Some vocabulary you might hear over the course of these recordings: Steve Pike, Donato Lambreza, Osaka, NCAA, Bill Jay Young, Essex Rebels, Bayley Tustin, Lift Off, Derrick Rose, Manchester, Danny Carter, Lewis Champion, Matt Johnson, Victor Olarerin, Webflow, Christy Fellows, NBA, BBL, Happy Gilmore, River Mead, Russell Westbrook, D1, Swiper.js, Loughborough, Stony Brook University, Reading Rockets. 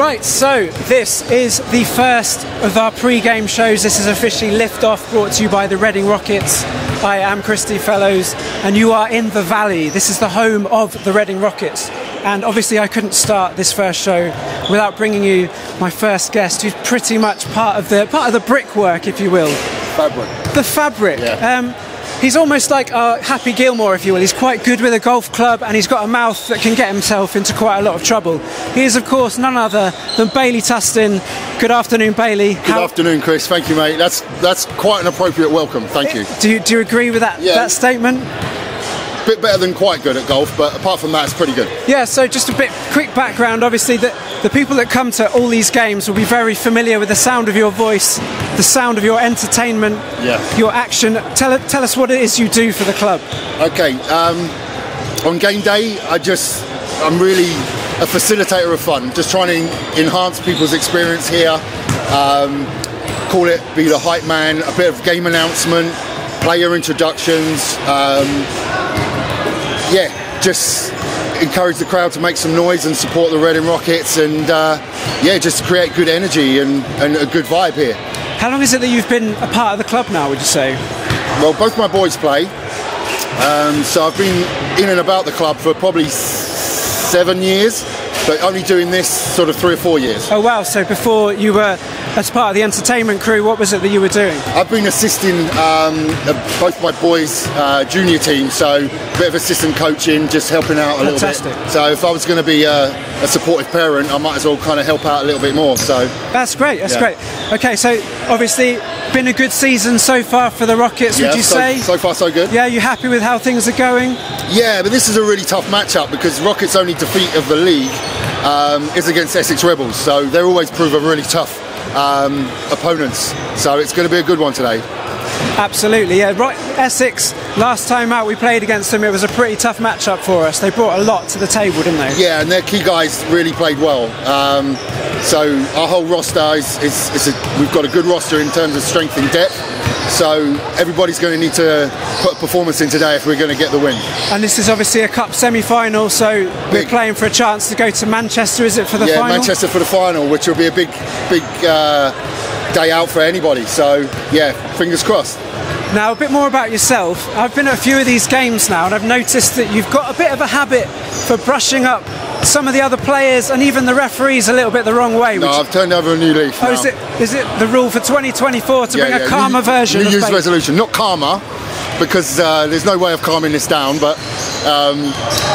Right, so this is the first of our pre-game shows. This is officially Liftoff, brought to you by the Reading Rockets. I am Christy Fellows, and you are in the Valley. This is the home of the Reading Rockets. And obviously I couldn't start this first show without bringing you my first guest, who's pretty much part of the brickwork, if you will. Fabric. The fabric. Yeah. He's almost like Happy Gilmore, if you will. He's quite good with a golf club, and he's got a mouth that can get himself into quite a lot of trouble. He is, of course, none other than Bayley Tustin. Good afternoon, Bayley. Good afternoon, Chris. Thank you, mate. That's quite an appropriate welcome. Thank you. Do you agree with that, that statement? A bit better than quite good at golf, but apart from that, it's pretty good. Yeah, so just a bit quick background. Obviously, the people that come to all these games will be very familiar with the sound of your voice, the sound of your entertainment, your action. Tell us what it is you do for the club. Okay, on game day, I'm really a facilitator of fun, just trying to enhance people's experience here. Call it, be the hype man, a bit of game announcement, player introductions. Yeah, just encourage the crowd to make some noise and support the Reading Rockets, and yeah, just create good energy and a good vibe here. How long is it that you've been a part of the club now, would you say? Well, both my boys play, so I've been in and about the club for probably 7 years, but only doing this sort of 3 or 4 years. Oh wow, so before you were as part of the entertainment crew, what was it that you were doing? I've been assisting both my boys' junior team, so a bit of assistant coaching, just helping out a little bit. So if I was going to be a supportive parent, I might as well kind of help out a little bit more. So that's great, that's great. Okay, so obviously been a good season so far for the Rockets, would you say? So far so good. Yeah, you happy with how things are going? Yeah, but this is a really tough matchup because Rockets' only defeat of the league is against Essex Rebels, so they're always proven really tough opponents, so it's going to be a good one today. Absolutely, yeah. Right, Essex, last time out we played against them, it was a pretty tough matchup for us. They brought a lot to the table, didn't they? Yeah, and their key guys really played well. So our whole roster we've got a good roster in terms of strength and depth, so everybody's going to need to put a performance in today if we're going to get the win. And this is obviously a cup semi-final, so we're playing for a chance to go to Manchester, is it, for the final? Yeah, Manchester for the final, which will be a big day out for anybody, so yeah, fingers crossed. Now, a bit more about yourself. I've been at a few of these games now, and I've noticed that you've got a bit of a habit for brushing up some of the other players and even the referees a little bit the wrong way. No, I've turned over a new leaf. Oh, is it the rule for 2024 to bring a calmer version? New Year's resolution, not calmer, because there's no way of calming this down, but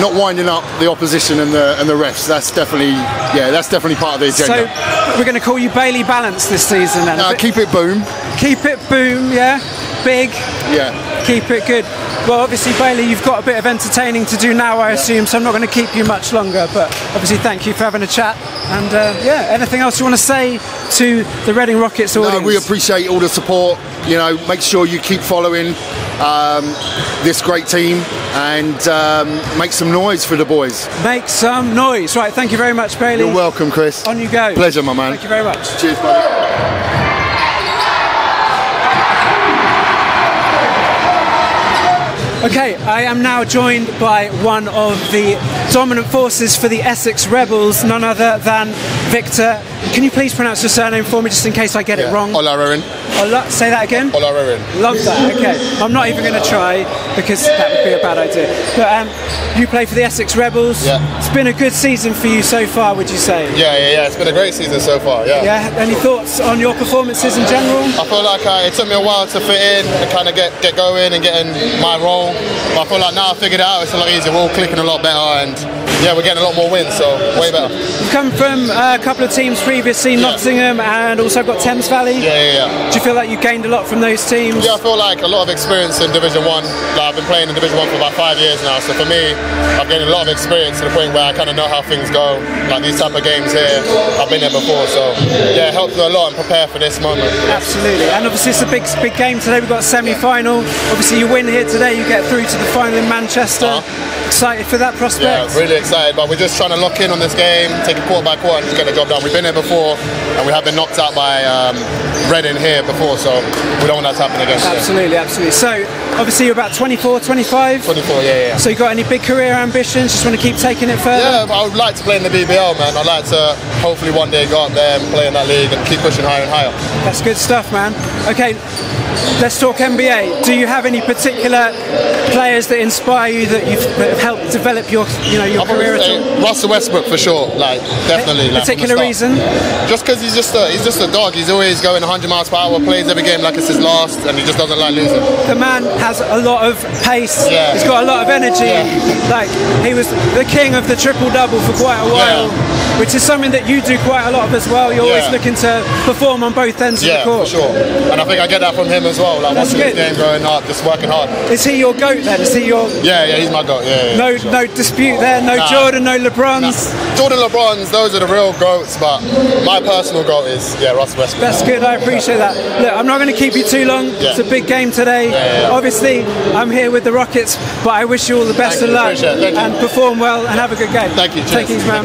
not winding up the opposition and the refs. That's definitely, yeah, that's definitely part of the agenda. So we're going to call you Bayley Balance this season then. Keep it boom. Keep it boom, yeah. Big. Yeah. Keep it good. Well, obviously, Bayley, you've got a bit of entertaining to do now, I assume, so I'm not going to keep you much longer, but obviously thank you for having a chat. And yeah, anything else you want to say to the Reading Rockets audience? No, we appreciate all the support. You know, make sure you keep following this great team, and make some noise for the boys. Make some noise. Right, thank you very much, Bayley. You're welcome, Chris. On you go. Pleasure, my man. Thank you very much. Cheers, buddy. Okay, I am now joined by one of the dominant forces for the Essex Rebels, none other than Victor. Can you please pronounce your surname for me, just in case I get it wrong? Olarerin. Say that again? Olarerin. Love that, okay. I'm not even going to try, because that would be a bad idea. But you play for the Essex Rebels. Yeah. It's been a good season for you so far, would you say? Yeah, it's been a great season so far, yeah. Yeah, any thoughts on your performances in general? I feel like it took me a while to fit in and kind of get going and get in my role. But I feel like now I've figured it out, it's a lot easier, we're all clicking a lot better, and yeah, we're getting a lot more wins, so way better. You've come from a couple of teams previously, Nottingham and also got Thames Valley. Yeah. Do you feel like you gained a lot from those teams? Yeah, I feel like a lot of experience in Division 1. Like, I've been playing in Division 1 for about 5 years now, so for me, I've gained a lot of experience to the point where I kind of know how things go, like these type of games here. I've been there before, so yeah, it helps me a lot and prepare for this moment. Absolutely, and obviously it's a big game today, we've got a semi-final. Obviously you win here today, you get through to the final in Manchester. Excited for that prospect? Yeah, really excited. excited, but we're just trying to lock in on this game, take it quarter by quarter and just get the job done. We've been here before and we have been knocked out by Reading here before, so we don't want that to happen again. Absolutely, absolutely. So obviously you're about 24, 25? 24, yeah. So you got any big career ambitions? Just want to keep taking it further? Yeah, I would like to play in the BBL, man. I'd like to hopefully one day go up there and play in that league and keep pushing higher and higher. That's good stuff, man. Okay, let's talk NBA. Do you have any particular players that inspire you that you've helped develop your, your career at all? Russell Westbrook for sure, definitely. Particular reason? Just because he's just a dog. He's always going 100 miles per hour, plays every game like it's his last, and he just doesn't like losing. The man has a lot of pace. Yeah. He's got a lot of energy. Yeah. He was the king of the triple double for quite a while, which is something that you do quite a lot of as well. You're always looking to perform on both ends of the court. Yeah, for sure. And I think I get that from him as well. That's watching his game growing up, just working hard. Is he your GOAT then? Is he your? Yeah, he's my GOAT. Yeah. No, sure. No dispute there. No Jordan, no LeBrons. Nah. Jordan, LeBrons, those are the real GOATs. But my personal GOAT is Russell Westbrook. That's good. I appreciate that. Look, I'm not going to keep you too long. Yeah. It's a big game today. Yeah. Obviously, I'm here with the Rockets, but I wish you all the best of luck and perform well and have a good game. Thank you. Cheers. Thank you, man.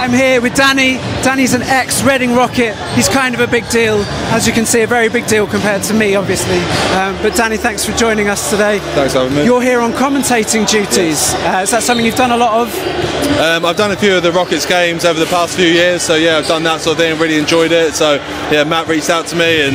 I'm here with Danny. Danny's an ex-Reading Rocket. He's kind of a big deal, as you can see, a very big deal compared to me, obviously. But Danny, thanks for joining us today. Thanks for having me. You're here on commentating duties. Yes. Is that something you've done a lot of? I've done a few of the Rockets games over the past few years, so yeah, I've done that sort of thing and really enjoyed it. So yeah, Matt reached out to me, and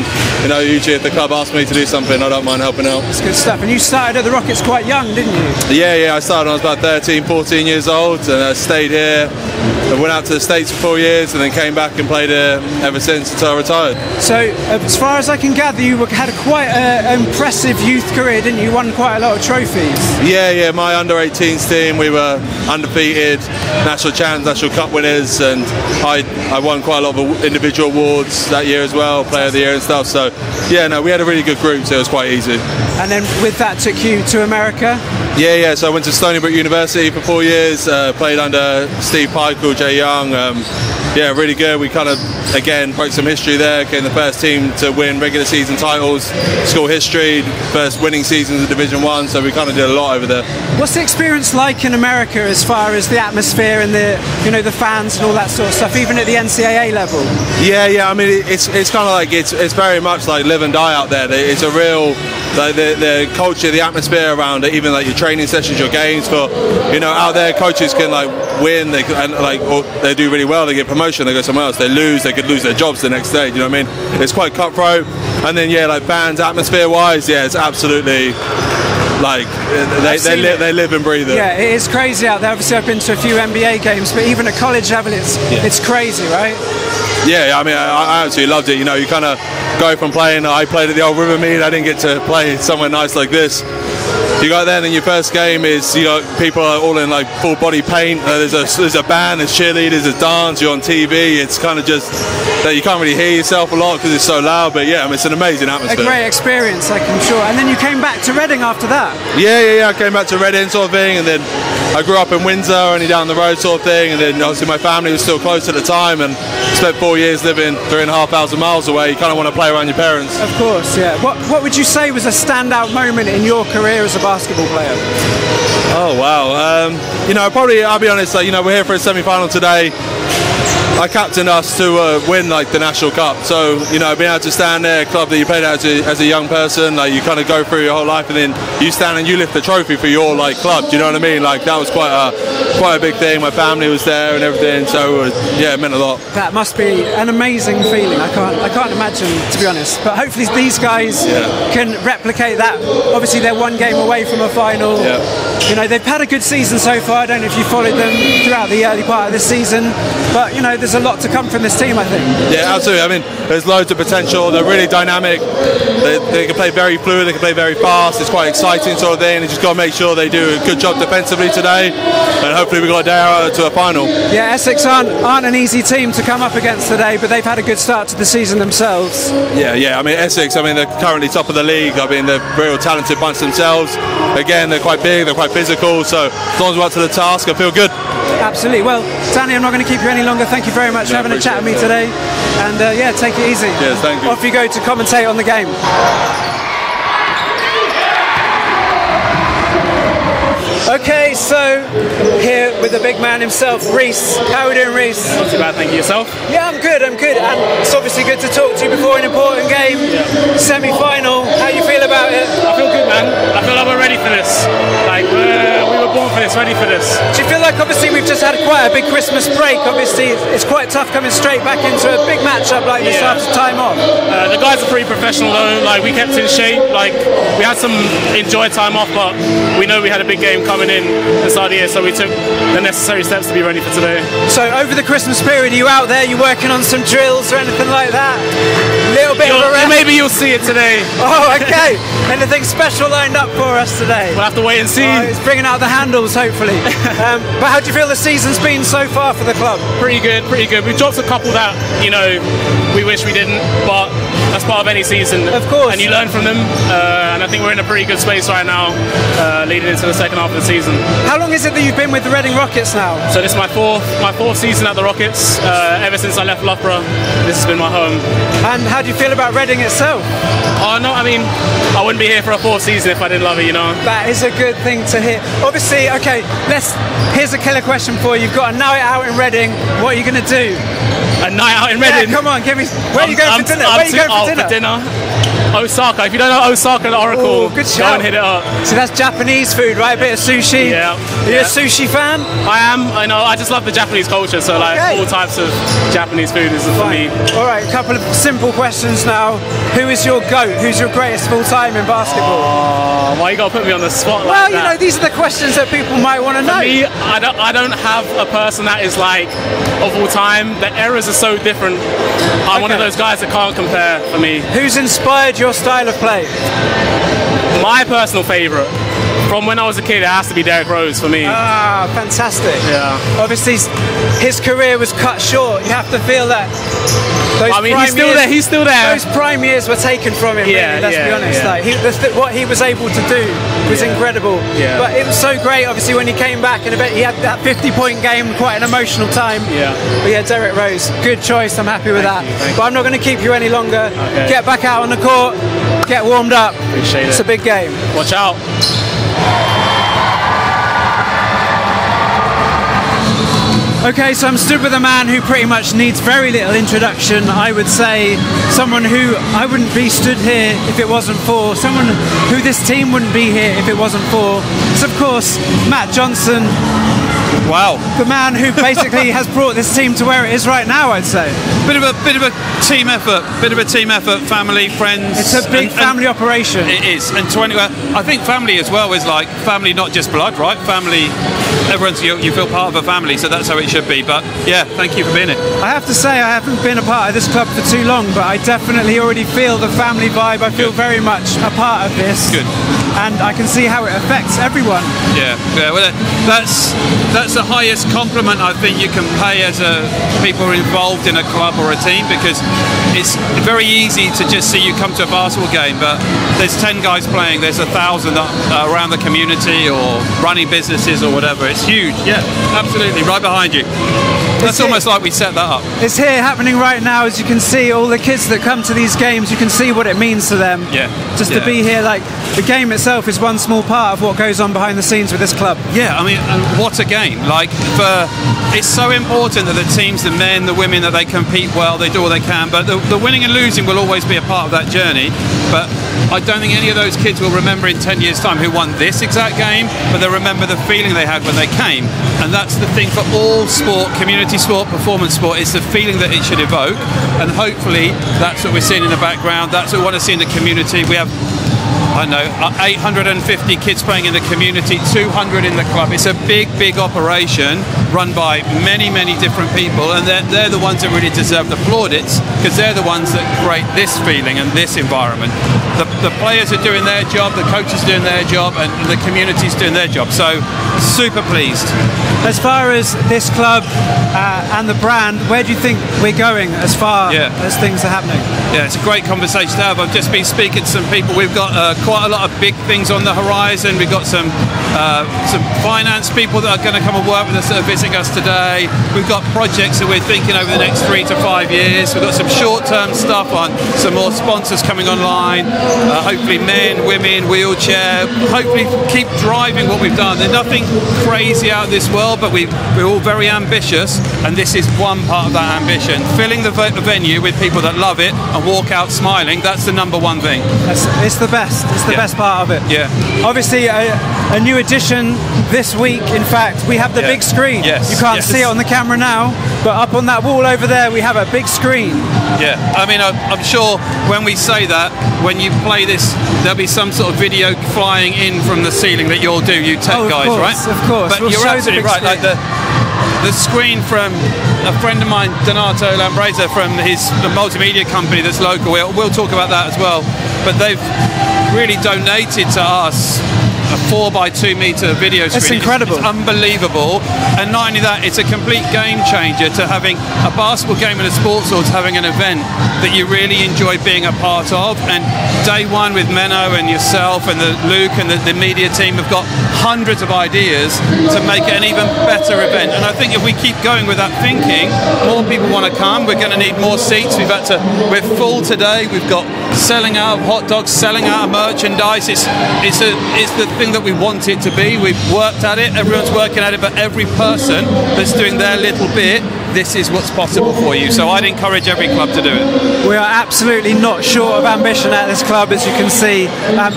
usually if the club asked me to do something, I don't mind helping out. That's good stuff. And you started at the Rockets quite young, didn't you? Yeah, I started when I was about 13, 14 years old, and I stayed here. I went out to the States for 4 years and then came back and played ever since until I retired. So as far as I can gather, you had quite an impressive youth career, didn't you? Won quite a lot of trophies. Yeah, my under-18s team, we were undefeated, national champs, national cup winners, and I won quite a lot of individual awards that year as well, player of the year and stuff. So yeah, no, we had a really good group, so it was quite easy. And then with that took you to America? Yeah, so I went to Stony Brook University for 4 years, played under Steve Pike, Bill Jay Young. Yeah, really good. We kind of, again, broke some history there. Came the first team to win regular season titles, school history, first winning seasons of Division 1, so we kind of did a lot over there. What's the experience like in America as far as the atmosphere and the, the fans and all that sort of stuff, even at the NCAA level? Yeah, I mean, it's kind of like, it's very much like live and die out there. It's a real... The culture, the atmosphere around it, even your training sessions, your games, for out there coaches can win, or they do really well, they get promotion, they go somewhere else, they lose, they could lose their jobs the next day. It's quite cutthroat. And then fans, atmosphere wise, it's absolutely they live and breathe it. Yeah, it is crazy out there. Obviously I've been to a few NBA games, but even at college level it's crazy, right? Yeah, I mean, I absolutely loved it. You kind of go from playing, I played at the old River Mead, I didn't get to play somewhere nice like this. You go there and your first game is, people are all in full body paint, there's a band, there's cheerleaders, there's dance, you're on TV, it's kind of just that you can't really hear yourself a lot because it's so loud, but yeah, it's an amazing atmosphere. A great experience, I'm sure. And then you came back to Reading after that? Yeah, I came back to Reading sort of thing, and then I grew up in Windsor, only down the road sort of thing, and then obviously my family was still close at the time, and spent 4 years living 3,500 miles away. You kind of want to play around your parents. Of course, yeah. What would you say was a standout moment in your career as a basketball player? Oh wow, probably, I'll be honest, we're here for a semi-final today. I captained us to win the National Cup, so being able to stand there, a club that you played at as a young person, you kind of go through your whole life, and then you stand and you lift the trophy for your club. Do you know what I mean? That was quite a big thing. My family was there and everything, so it meant a lot. That must be an amazing feeling. I can't imagine, to be honest. But hopefully these guys can replicate that. Obviously they're one game away from a final. Yeah. They've had a good season so far. I don't know if you followed them throughout the early part of this season, but there's a lot to come from this team, I think. Yeah, absolutely. I mean, there's loads of potential. They're really dynamic. They can play very fluid. They can play very fast. It's quite exciting sort of thing. They just got to make sure they do a good job defensively today, and hopefully we got a day out to a final. Yeah, Essex aren't an easy team to come up against today, but they've had a good start to the season themselves. Yeah. I mean, Essex. I mean, they're currently top of the league. I mean, they're a real talented bunch themselves. Again, they're quite big. They're quite physical. So as long as we're up to the task, I feel good. Absolutely. Well, Danny, I'm not going to keep you any longer. Thank you you very much for having a chat with me today. And yeah, take it easy. Yes, thank you. Off you go to commentate on the game. Okay, so here with the big man himself, Reece. How are we doing, Reece? Not too bad, thank you. Yourself? Yeah, I'm good, I'm good. And it's obviously good to talk to you before an important game, semi-final. How you feel about it? I feel good, man. I feel like we're ready for this. Like, we were born for this, ready for this. Do you feel like, obviously, we've just had quite a big Christmas break? Obviously, it's quite tough coming straight back into a big matchup like this after time off. The guys are pretty professional, though. Like, we kept in shape. Like, we had some enjoyed time off, but we know we had a big game coming in the start of the year, so we took the necessary steps to be ready for today. So over the Christmas period, are you out there, you working on some drills or anything like that? A little bit of a rest? Maybe you'll see it today. Oh, okay. Anything special lined up for us today? We'll have to wait and see. Oh, it's bringing out the handles, hopefully. But how do you feel the season's been so far for the club? Pretty good, pretty good. We've dropped a couple that, you know, we wish we didn't, but that's part of any season. Of course. And you learn from them, and I think we're in a pretty good space right now, leading into the second half of the season. How long is it that you've been with the Reading Rockets now? So this is my fourth season at the Rockets. Ever since I left Loughborough, this has been my home. And how do you feel about Reading itself? Oh no, I mean, I wouldn't be here for a fourth season if I didn't love it, you know. That is a good thing to hear. Obviously, okay, here's a killer question for you. You've got a night out in Reading. What are you gonna do? A night out in Reading? Yeah, come on, give me. Where are you going for dinner? Where are you going for dinner? Osaka. If you don't know Osaka and Oracle, ooh, good show. Go and hit it up. So that's Japanese food, right? A bit of sushi. Yeah. Are you a sushi fan? I am. I know. I just love the Japanese culture. So like all types of Japanese food is for me. All right. A couple of simple questions now. Who is your GOAT? Who's your greatest full time in basketball? Oh, why you gotta put me on the spot like that? Well, you know, these are the questions that people might want to know. For me, I don't have a person that is like of all time. The eras are so different. I'm one of those guys that can't compare for me. Who's inspired you? Your style of play? My personal favourite from when I was a kid, it has to be Derrick Rose for me. Ah, fantastic. Yeah. Obviously, his career was cut short. You have to feel that. I mean, he's still there. He's still there. Those prime years were taken from him. Yeah. Really, let's be honest. Yeah. Like, what he was able to do was incredible. Yeah. But it was so great. Obviously, when he came back, and he had that 50-point game, quite an emotional time. Yeah. But yeah, Derrick Rose, good choice. I'm happy with that. But I'm not going to keep you any longer. Okay. Get back out on the court. Get warmed up. Appreciate it. It's a big game. Watch out. Okay, so I'm stood with a man who pretty much needs very little introduction, I would say. Someone who I wouldn't be stood here if it wasn't for. Someone who this team wouldn't be here if it wasn't for. It's, of course, Matt Johnson. Wow. The man who basically has brought this team to where it is right now, I'd say. Bit of a team effort. Bit of a team effort. Family, friends. It's a big family operation. It is. And I think family as well is like family, not just blood, right? Family. Everyone's you feel part of a family, so that's how it should be. But yeah, thank you for being here. I have to say, I haven't been a part of this club for too long, but I definitely already feel the family vibe. I feel very much a part of this. Good. And I can see how it affects everyone. Yeah, yeah. Well, that's the highest compliment I think you can pay as people involved in a club or a team, because it's very easy to just see you come to a basketball game, but there's 10 guys playing, there's 1,000 around the community or running businesses or whatever. It's huge. Yeah, absolutely, right behind you. That's almost like we set that up. It's here happening right now. As you can see, all the kids that come to these games, you can see what it means to them. Yeah. Just to be here, like, the game itself is one small part of what goes on behind the scenes with this club. Yeah, I mean, what a game. Like, it's so important that the teams, the men, the women, that they compete well, they do all they can, but the winning and losing will always be a part of that journey. But I don't think any of those kids will remember in 10 years' time who won this exact game, but they'll remember the feeling they had when they came. And that's the thing for all sport, community sport, performance sport, is the feeling that it should evoke. And hopefully that's what we're seeing in the background, that's what we want to see in the community. We have, I know, 850 kids playing in the community, 200 in the club. It's a big, big operation run by many, many different people, and they're the ones that really deserve the plaudits, because they're the ones that create this feeling and this environment. The players are doing their job, the coaches are doing their job, and the community's doing their job. So, super pleased. As far as this club and the brand, where do you think we're going as far as things are happening? Yeah, it's a great conversation to have. I've just been speaking to some people. We've got quite a lot of big things on the horizon. We've got some finance people that are going to come and work with us that are visiting us today. We've got projects that we're thinking over the next 3 to 5 years. We've got some short-term stuff on some more sponsors coming online. Hopefully men, women, wheelchair. Hopefully keep driving what we've done. There's nothing crazy out of this world, but we're all very ambitious, and this is one part of that ambition. Filling the venue with people that love it and walk out smiling, that's the number one thing. It's the best. It's the best part of it. Yeah. Obviously, a new edition this week. In fact, we have the big screen. Yes. You can't see it on the camera now, but up on that wall over there, we have a big screen. Yeah. I mean, I'm sure when we say that, when you play this, there'll be some sort of video flying in from the ceiling that you'll do. You tech guys, right? Of course. But you're absolutely right. Like the screen from a friend of mine, Donato Lambreza, from the multimedia company that's local. We'll talk about that as well. But they've really donated to us a 4x2 meter video screen. It's incredible. It's unbelievable. And not only that, it's a complete game changer to having a basketball game and a sports hall to having an event that you really enjoy being a part of. And day one with Menno and yourself and the Luke and the media team have got hundreds of ideas to make it an even better event. And I think if we keep going with that thinking, more people want to come. We're going to need more seats. We're full today. We've got selling out of hot dogs, selling out of merchandise. It's the thing that we want it to be. We've worked at it, everyone's working at it, but every person that's doing their little bit, this is what's possible for you. So I'd encourage every club to do it. We are absolutely not short of ambition at this club, as you can see.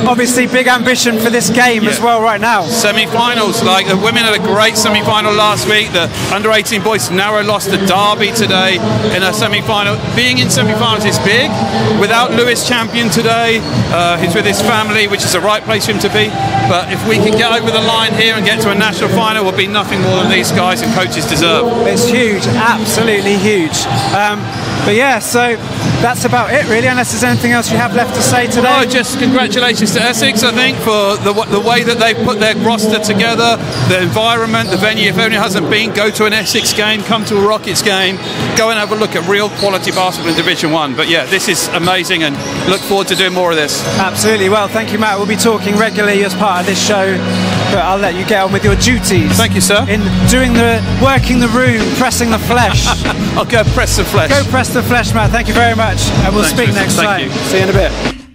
Obviously big ambition for this game as well right now. Semi-finals, like the women had a great semi-final last week. The under-18 boys narrow lost to Derby today in a semi-final. Being in semi-finals is big. Without Lewis Champion today, he's with his family, which is the right place for him to be. But if we can get over the line here and get to a national final, we'll be nothing more than these guys and coaches deserve. It's huge, absolutely huge. But yeah, so that's about it really, unless there's anything else you have left to say today. Well, just congratulations to Essex, I think, for the way that they put their roster together, the environment, the venue. If anyone hasn't been, go to an Essex game, come to a Rockets game, go and have a look at real quality basketball in Division 1. But yeah, this is amazing and look forward to doing more of this. Absolutely. Well, thank you, Matt. We'll be talking regularly as part of this show, but I'll let you get on with your duties. Thank you, sir. In doing working the room, pressing the flesh. I'll go press the flesh. Go press the flesh, Matt. Thank you very much. And we'll speak next time. See you in a bit.